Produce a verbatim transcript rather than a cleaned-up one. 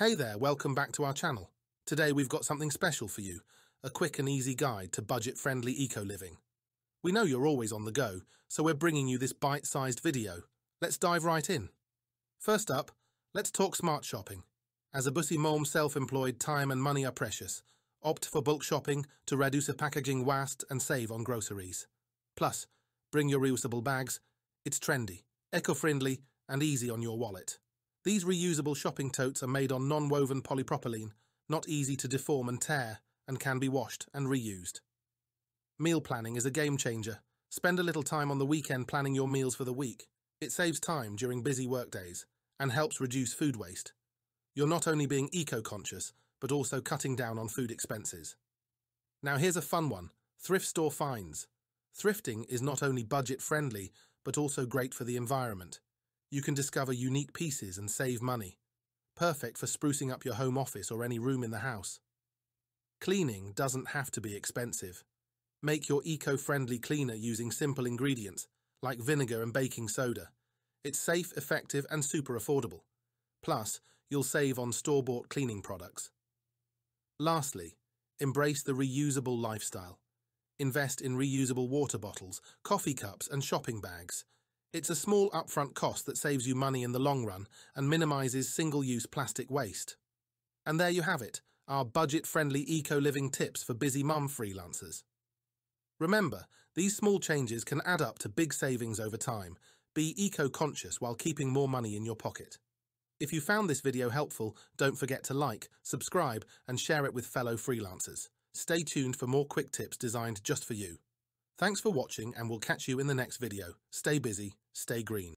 Hey there, welcome back to our channel. Today we've got something special for you, a quick and easy guide to budget-friendly eco-living. We know you're always on the go, so we're bringing you this bite-sized video. Let's dive right in. First up, let's talk smart shopping. As a busy mom self-employed, time and money are precious. Opt for bulk shopping to reduce a packaging waste and save on groceries. Plus, bring your reusable bags. It's trendy, eco-friendly and easy on your wallet. These reusable shopping totes are made on non-woven polypropylene, not easy to deform and tear, and can be washed and reused. Meal planning is a game changer. Spend a little time on the weekend planning your meals for the week. It saves time during busy workdays and helps reduce food waste. You're not only being eco-conscious, but also cutting down on food expenses. Now here's a fun one, thrift store finds. Thrifting is not only budget-friendly, but also great for the environment. You can discover unique pieces and save money. Perfect for sprucing up your home office or any room in the house. Cleaning doesn't have to be expensive. Make your eco-friendly cleaner using simple ingredients like vinegar and baking soda. It's safe, effective, and super affordable. Plus, you'll save on store-bought cleaning products. Lastly, embrace the reusable lifestyle. Invest in reusable water bottles, coffee cups, and shopping bags. It's a small upfront cost that saves you money in the long run and minimizes single-use plastic waste. And there you have it, our budget-friendly eco-living tips for busy mum freelancers. Remember, these small changes can add up to big savings over time. Be eco-conscious while keeping more money in your pocket. If you found this video helpful, don't forget to like, subscribe, and share it with fellow freelancers. Stay tuned for more quick tips designed just for you. Thanks for watching, and we'll catch you in the next video. Stay busy, stay green.